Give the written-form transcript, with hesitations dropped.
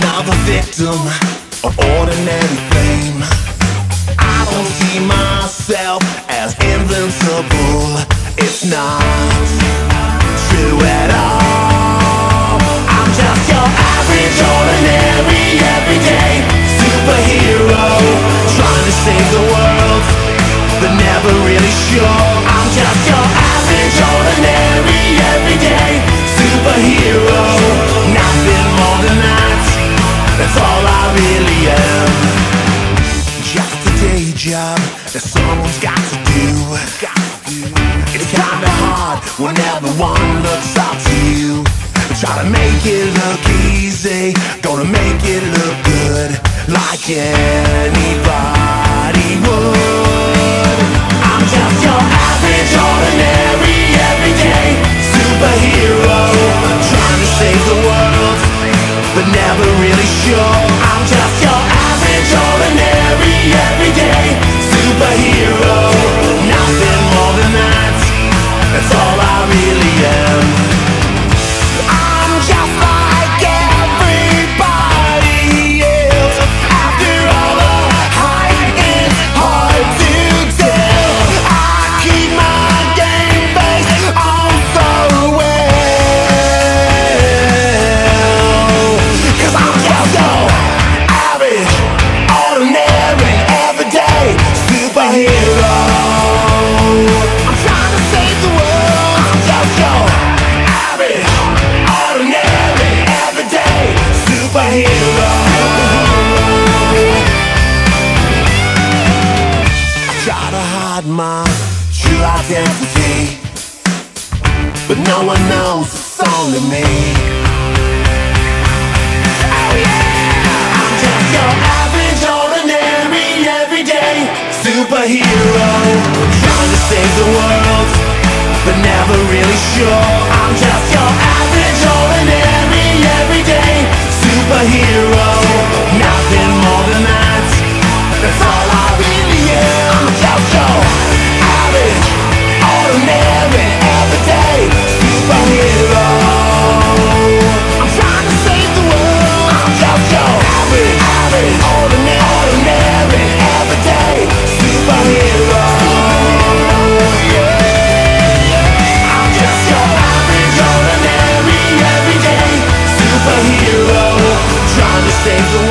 another victim of ordinary fame. I don't see myself as invincible. It's not true at all. I'm just your average, ordinary, everyday superhero, trying to save the world, but never really sure. I'm just your average, ordinary, everyday superhero. Nothing more than that, that's all I really am. Just a day job that someone's got to do. It's kinda hard when everyone looks up to you. Try to make it look easy, gonna make it look good, like anybody would. I'm just your average, ordinary, everyday superhero, trying to save the world, but never really sure. I'm just your average, ordinary, everyday superhero. Nothing more than that, that's all I really am. I'm just like everybody else. After all the hype, it's hard to tell. I keep my game face on so well, 'cause I'm just so average, ordinary, everyday superhero. I'm trying to save the world. I'm just so average, ordinary, everyday superhero. I try to hide my true identity, but no one knows it's only me. Oh yeah, I'm just your average, ordinary, everyday superhero, trying to save the world, but never really sure. I'm just your average, ordinary, everyday superhero. Nothing more than that, that's all I really am. I'm just your average, ordinary, everyday superhero. I'm trying to save the world. I'm just your average, ordinary, everyday superhero. Yeah. I'm just your average, ordinary, everyday superhero, trying to save the world,